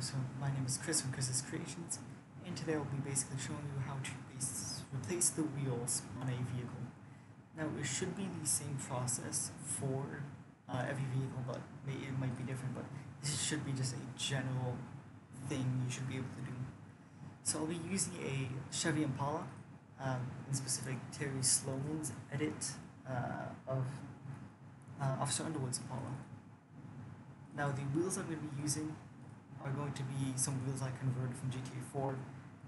episode. My name is Chris from Chris's Creations, and today I'll be basically showing you how to replace the wheels on a vehicle. Now, it should be the same process for every vehicle, but it might be different, but this should be just a general thing you should be able to do. So I'll be using a Chevy Impala, in specific Terry Sloan's edit of Officer Underwood's Impala. Now, the wheels I'm going to be using are going to be some wheels I converted from GTA 4.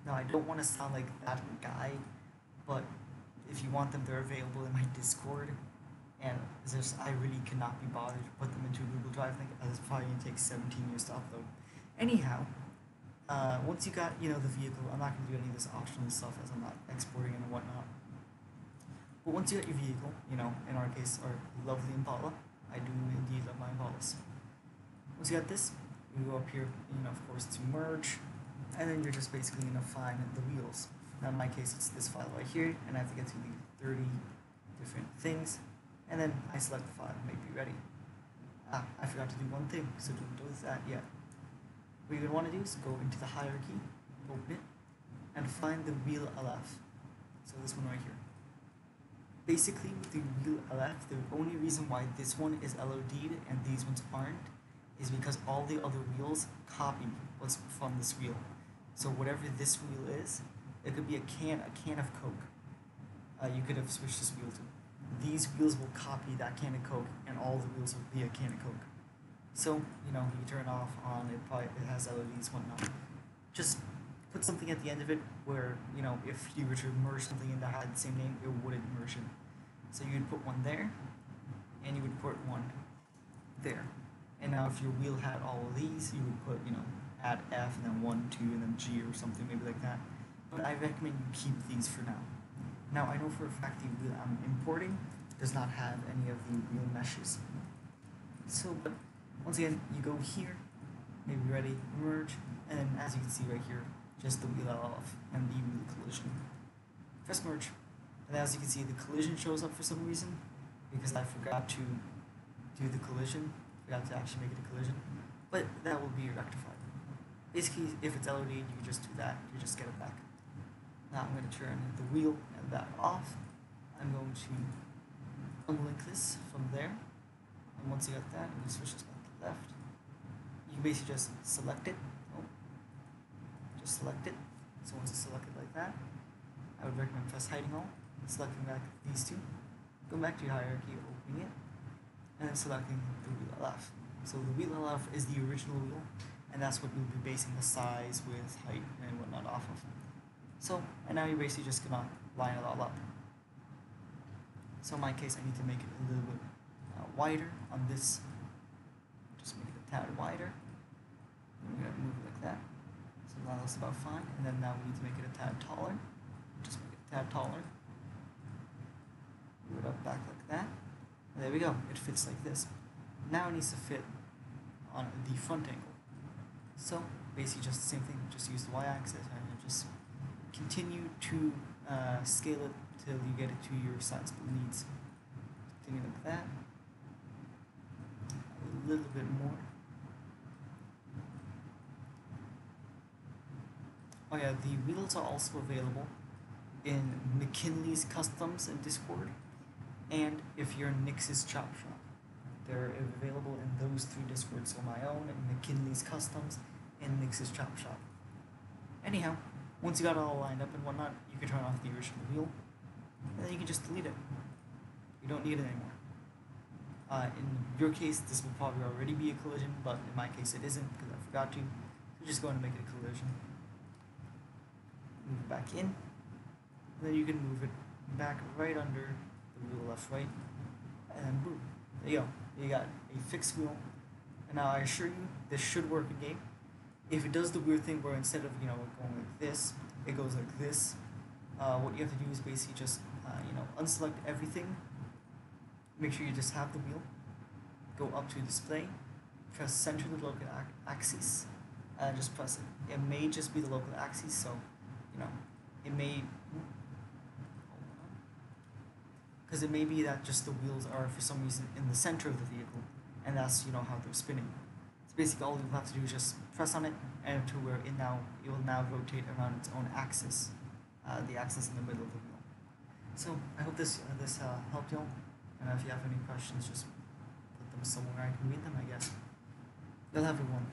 Now, I don't want to sound like that guy, but if you want them, they're available in my Discord. And I really cannot be bothered to put them into Google Drive. I think it's probably going to take 17 years to upload. Anyhow, once you got the vehicle, I'm not going to do any of this optional stuff as I'm not exporting and whatnot. But once you got your vehicle, in our case, our lovely Impala, I do indeed love my Impalas. Once you got this, you go up here, of course, to merge, and then you're just basically going to find the wheels. Now, in my case, it's this file right here, and I have to get to the 30 different things, and then I select the file, make it ready. Ah, I forgot to do one thing, so don't do that yet. What you're going to want to do is go into the hierarchy, open it, and find the wheel LF. So this one right here. Basically, with the wheel LF, the only reason why this one is LOD'd and these ones aren't is because all the other wheels copied what's from this wheel. So whatever this wheel is, it could be a can of Coke. You could have switched this wheel to. These wheels will copy that can of Coke, and all the wheels will be a can of Coke. So, you turn off on it, probably it has LEDs and whatnot. Just put something at the end of it where, if you were to merge something in that had the same name, it wouldn't merge it. So you would put one there, and you would put one there. And now if your wheel had all of these, you would put, add F and then 1, 2, and then G or something, maybe like that. But I recommend you keep these for now. Now, I know for a fact the wheel I'm importing does not have any of the wheel meshes. So, but once again, you go here, maybe ready, merge, and then as you can see right here, just the wheel off and the wheel collision. Press merge, and as you can see, the collision shows up for some reason, because I forgot to do the collision. Forgot to actually make it a collision, but that will be rectified. Basically, if it's LOD, you can just do that, you just get it back. Now I'm going to turn the wheel and that off. I'm going to unlink this from there, and once you got that, you switch this back to the left. You can basically just select it, just select it. So once it's selected like that, I would recommend press hiding all, selecting back these two, go back to your hierarchy, opening it, and then selecting the wheel LF. So the wheel LF is the original wheel, and that's what we'll be basing the size, width, height, and whatnot off of. So, and now you're basically just gonna line it all up. So in my case, I need to make it a little bit wider on this. Just make it a tad wider. And we're gonna move it like that. So now that's about fine. And then now we need to make it a tad taller. Just make it a tad taller. Move it up back like that. There we go, it fits like this. Now it needs to fit on the front angle. So basically just the same thing, just use the y-axis and just continue to scale it till you get it to your size needs. Continue like that. A little bit more. Oh yeah, the wheels are also available in McKinley's Customs and Discord. And if you're Nix's Chop Shop, they're available in those three Discords, so my own, McKinley's Customs, and Nix's Chop Shop. Anyhow, once you got it all lined up and whatnot, you can turn off the original wheel, and then you can just delete it. You don't need it anymore. In your case, this will probably already be a collision, but in my case it isn't, because I forgot to, so just go and make it a collision. Move it back in, and then you can move it back right under wheel left, right, and then boom, there you go. You got a fixed wheel, and now I assure you, this should work in game. If it does the weird thing where instead of going like this, it goes like this, what you have to do is basically just unselect everything. Make sure you just have the wheel. Go up to display, press center the local axis, and just press it. It may just be the local axis, so it may. Because it may be that just the wheels are for some reason in the center of the vehicle, and that's how they're spinning. So Basically, all you'll have to do is just press on it to where it will now rotate around its own axis, the axis in the middle of the wheel. So I hope this helped you all. And if you have any questions, just put them somewhere I can read them, I guess. You'll have everyone.